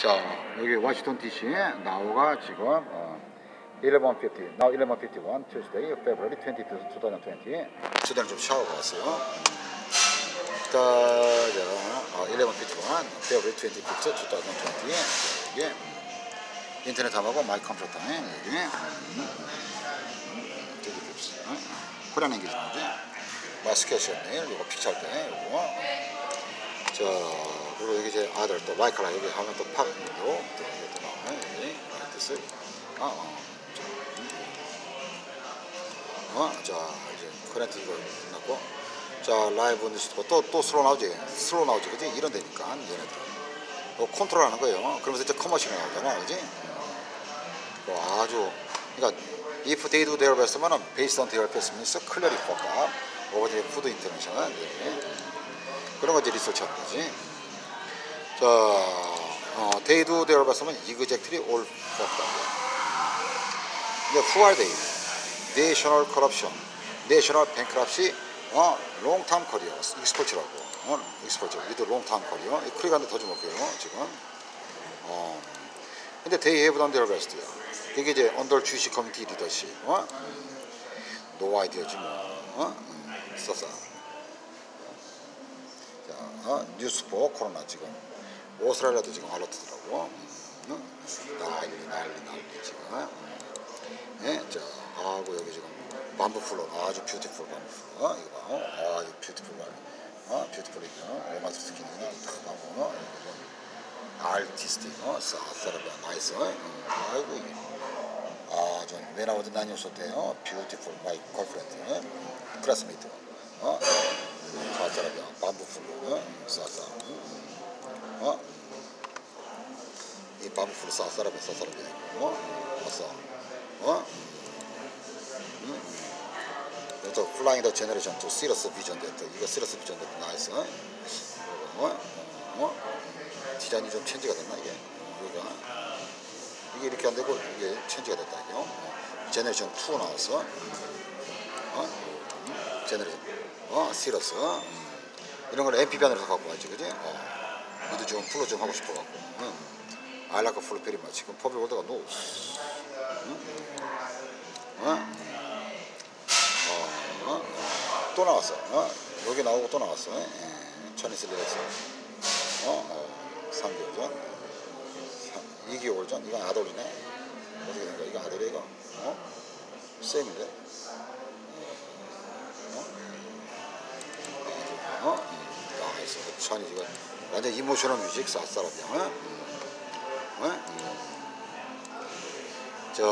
자, 여기 워싱턴 D.C.에 나우가 지금 11:50, now 11:51, Tuesday, February 22, 2020. 주단 좀 샤워가 왔어요. 자, 11:51, February 22, 2020. 이게 인터넷 탐하고 마이 컴퓨터 타임. 이게 코리안 잉글리시 마스케이션에 이거 픽처 때 이거. 자. 그리고 여기 이제 아들 또 마이클라 여기 하면 또 팝 또 이게 또 나오네. 여기 됐어요. 자 이제 커넥트 이거 났고, 자 라이브 뉴스 또 슬로우 나오지 그지? 이런 데니까 얘네들 컨트롤하는 거예요. 그러면서 이제 커머셜이 나오잖아, 그지? 아주 그러니까 if they do their best면은 based on their best means clearly fuck up over the food international 그런 거 이제 리서치하는 거지. 자, they do their best면 exactly all fucked up. 근데 who are they? National corruption, national bankruptcy, long term career, export라고, exporter, with long term career. 이 크리가 더 좀 볼게요 지금. 근데 they have done their best야. 이게 이제 under Jewish community leadership, no idea지 뭐, 써서. 자, 뉴스 포 코로나 지금. 오스트레일리아도 지금 알아듣더라고. 난리 지금. 예, 자, 하고 여기 지금 반부 플로 아주 뷰티풀 반부 플로 이거 봐. 아주 뷰티풀 말. 뷰티풀이죠. 얼마나 스킨이냐 다 나오고. 아티스틱, 사사라바 나이스. 아이고 이게. 아, 전 외나오던 나니었었대요. 뷰티풀 마이 걸프렌드. 클래스메이트. 사사라바 반부 플로. 사사. 이 바보풀 싸사람이 왔어. 그래서 flying the generation to serious vision 됐다. 이거 serious vision 됐다. 나이스. 디자인이 좀 체인지가 됐나 이게? 이게 이렇게 안 되고 이게 체인지가 됐다 이게. generation 2 나왔어. generation. serious. 이런 걸 MP 변으로 갖고 왔지, 그지? 너도 지금 풀로 좀 하고 싶어 갖고. I like full period. 지금 퍼블릭 월드가 노. 또 나왔어. 여기 나오고 또 나왔어. 천이슬리에서 3개월 전, 2개월 전. 이건 아돌이네. 어떻게 된 거야? 이거 아돌이 이거. 쌤인데. 나왔어. 천이 지금. 완전 이모셔널 뮤직 사사라비야. 저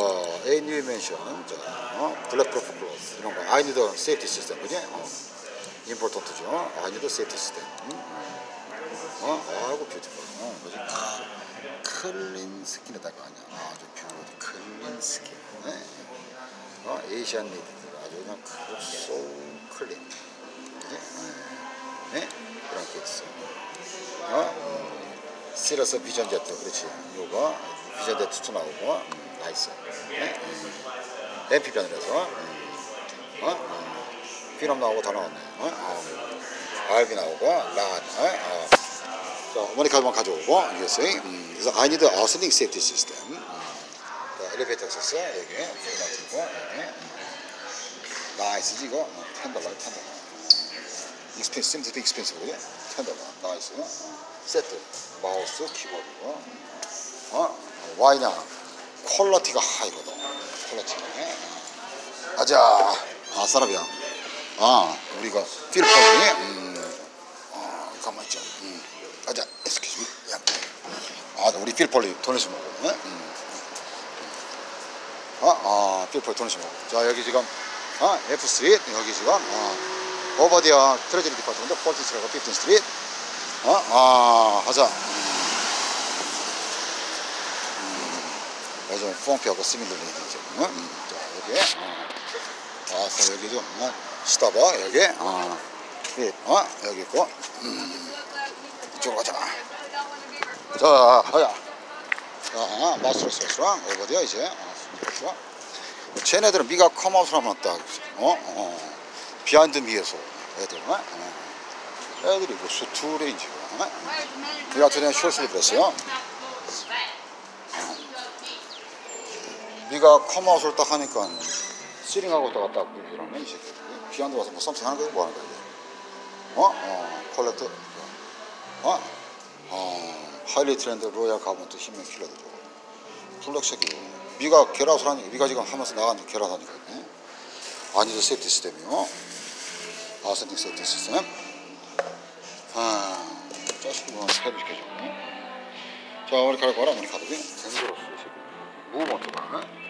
A New Dimension, 저 블랙 프로프 클로스 이런 거. I need a safety system, 그지? 임포턴트죠. I need a safety system. 아이고 뷰티풀. 뭐지? 클린 스킨에다가 아니야. 아주 뷰티 클린 스킨. 에이시안 니드 아주 그냥 소 클린. 네, 이런 게 있어. 시러스 비전 제트, 그렇지. 요거 비전 제트도 나오고, 나이스. MP 변이라서, 피놈 나오고 다 나왔네. 알비 나오고, 라, 자, 모니카드만 가져오고, USA. 그래서 I need a outstanding safety system. 자, 엘리베이터 썼어, 여기, 여기 나이스 이거, $10. 익스펜스, 심지어 익스펜스 그래? $10, 나이스. 세트, 마우스, 키보드. 와이냐? 퀄러티가 하이거든. 퀄러티가. 아자, 사람이야. 우리가 필터에, 가만 좀. 아자, excuse me. 야. 우리 필터를 돈에서 먹어. 필터 돈에서 먹어. 자, 여기 지금, F3, 여기 지금, Over the Treasury Department, 14th Street, 15th Street. 하자. 요즘 펑피하고 스미들리 되죠. 자, 여기. 자, 여기도. 스타버, 여기. 여기 있고. 이쪽으로 가자. 자, 하자. 마스터 세스랑 Over the 이제. 쟤네들은 미가 컴아웃을 하면 딱. 비하인드 미에서 애들, 애들이 뭐 수트레인지고, 이 같은 애는 숏을 입었어요. 네가 컴아웃을 딱 하니까 시링하고 또 갔다 왔고 이러네 이 새끼. 귀한데 와서 뭐 썸씽 하는 거야 뭐 하는 거야. 컬렉트. 하일리 트렌드 로얄 가본트 힘맨 킬러도 저거. 블랙 새끼. 네가 개라웃을 하니까 네가 지금 하면서 나가는 개라웃 하니까. 아니 저 세이프티 시스템이요. 아웃센딩 세이프티 시스템. 짜식 뭐 스텝을 시켜줘. 자, 머리카락 와라 머리카락이. 힘들었어 지금. 무브 먼저 봐.